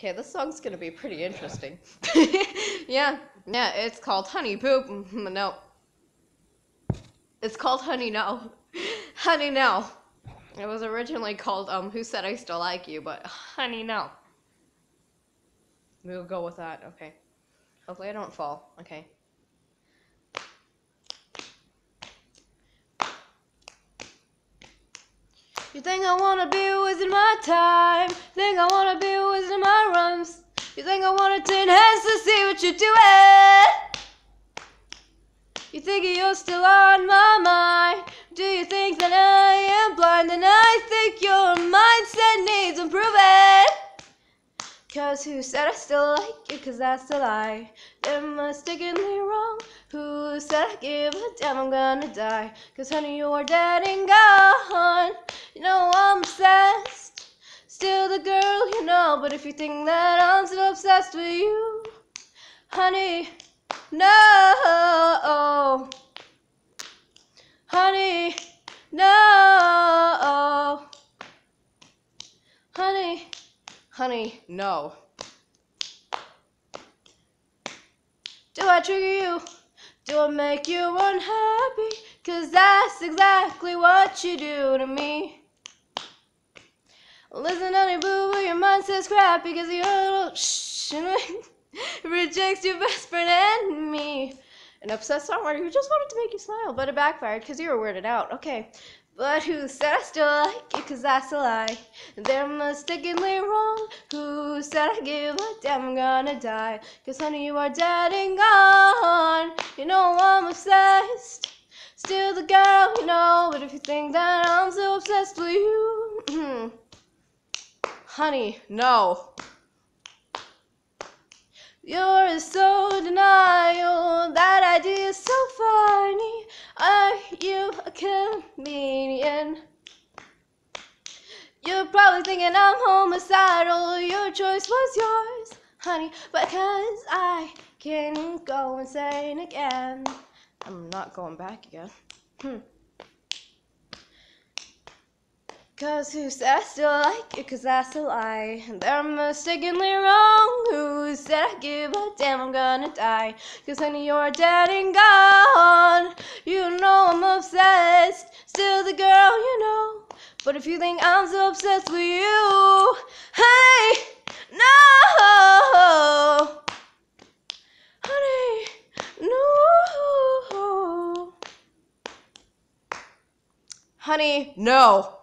Okay, this song's gonna be pretty interesting. Yeah, it's called Honey Poop. No. It's called Honey No. Honey No. It was originally called Who Said I Still Like You, but Honey No. We'll go with that, okay. Hopefully I don't fall, okay. You think I wanna be wasting my time? Think I wanna be wasting my rhymes? You think I wanted to enhance to see what you're doing? You think you're still on my mind? Do you think that I am blind? And I think your mindset needs improving. 'Cause who said I still like you? 'Cause that's a lie. Am I stickin'ly wrong? Who said I give a damn? I'm gonna die. 'Cause honey, you are dead and gone. You know I'm obsessed. Still the girl you know. But if you think that I'm still obsessed with you, honey, no. Honey, no. Honey. Honey, no. Do I trigger you? Do I make you unhappy? 'Cause that's exactly what you do to me. Listen, honey, boo, but your mind says crap because you rejects your best friend and me. An obsessed songwriter who just wanted to make you smile, but it backfired because you were weirded out. Okay. But who said I still like you? 'Cause that's a lie. They're mistakenly wrong. Who said I give a damn? I'm gonna die. 'Cause honey, you are dead and gone. You know I'm obsessed. Still the girl you know. But if you think that I'm so obsessed with you, honey, no. You're so denial. That idea is so funny. Are you a comedian? You're probably thinking I'm homicidal. Your choice was yours, honey, because I can go insane again. I'm not going back again. 'Cause who said I still like you? 'Cause that's a lie. They're mistakenly wrong. Who said I give a damn? I'm gonna die. 'Cause honey, you're dead and gone. You know I'm obsessed. Still the girl you know. But if you think I'm so obsessed with you, hey, no. Honey, no. Honey, no.